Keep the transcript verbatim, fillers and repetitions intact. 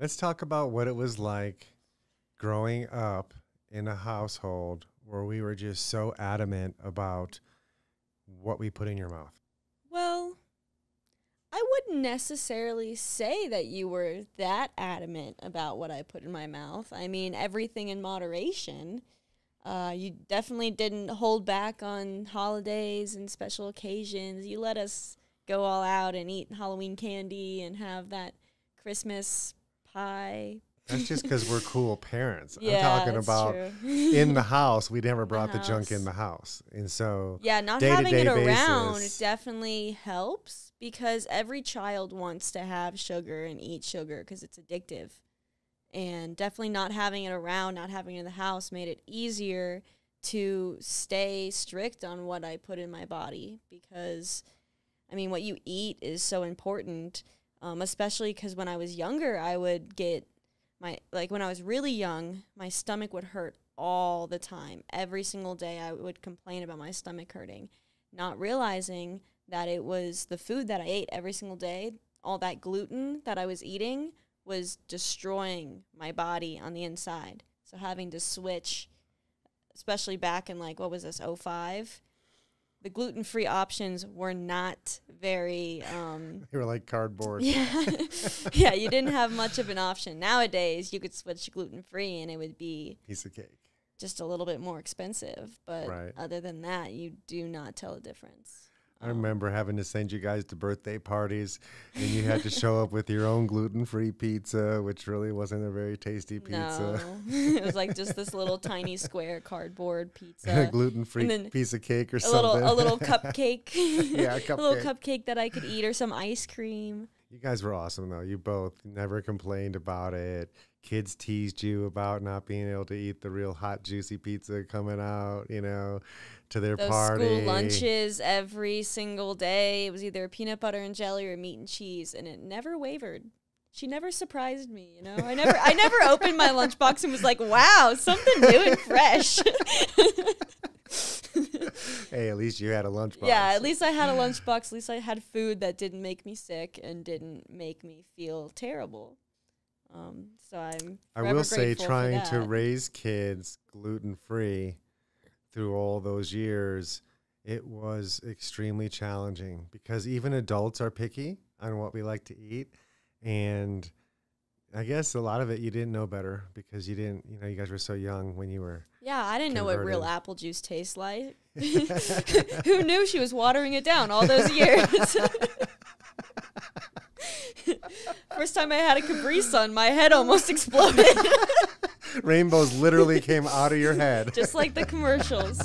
Let's talk about what it was like growing up in a household where we were just so adamant about what we put in your mouth. Well, I wouldn't necessarily say that you were that adamant about what I put in my mouth. I mean, everything in moderation. Uh, you definitely didn't hold back on holidays and special occasions. You let us go all out and eat Halloween candy and have that Christmas pie. That's just because we're cool parents. Yeah, I'm talking about in the house. We never brought the, the junk in the house. And so yeah, not day having to day it basis, around definitely helps, because every child wants to have sugar and eat sugar because it's addictive. And definitely not having it around, not having it in the house, made it easier to stay strict on what I put in my body, because, I mean, what you eat is so important, um, especially because when I was younger, I would get my, like when I was really young, my stomach would hurt all the time. Every single day I would complain about my stomach hurting, not realizing that it was the food that I ate every single day, all that gluten that I was eating, was destroying my body on the inside. So having to switch, especially back in like, what was this, oh five? The gluten-free options were not very... Um, they were like cardboard. Yeah. Yeah, you didn't have much of an option. Nowadays, you could switch gluten-free and it would be... piece of cake. Just a little bit more expensive. But right. Other than that, you do not tell a difference. I remember having to send you guys to birthday parties, and you had to show up with your own gluten-free pizza, which really wasn't a very tasty pizza. No. It was like just this little tiny square cardboard pizza. And a gluten-free piece of cake or a something. Little, a little cupcake. Yeah, a cupcake. A little cupcake that I could eat, or some ice cream. You guys were awesome, though. You both never complained about it. Kids teased you about not being able to eat the real hot, juicy pizza coming out, you know, to their Those party. School lunches every single day. It was either peanut butter and jelly or meat and cheese, and it never wavered. She never surprised me, you know. I never, I never opened my lunchbox and was like, "Wow, something new and fresh." Hey, at least you had a lunchbox. Yeah, at least I had a lunchbox. At least I had food that didn't make me sick and didn't make me feel terrible. Um, so I'm I will say, trying to raise kids gluten-free through all those years, it was extremely challenging, because even adults are picky on what we like to eat. And I guess a lot of it you didn't know better, because you didn't, you know, you guys were so young when you were Yeah, I didn't converted. know what real apple juice tastes like. Who knew she was watering it down all those years? First time I had a Capri Sun, my head almost exploded. Rainbows literally came out of your head. Just like the commercials.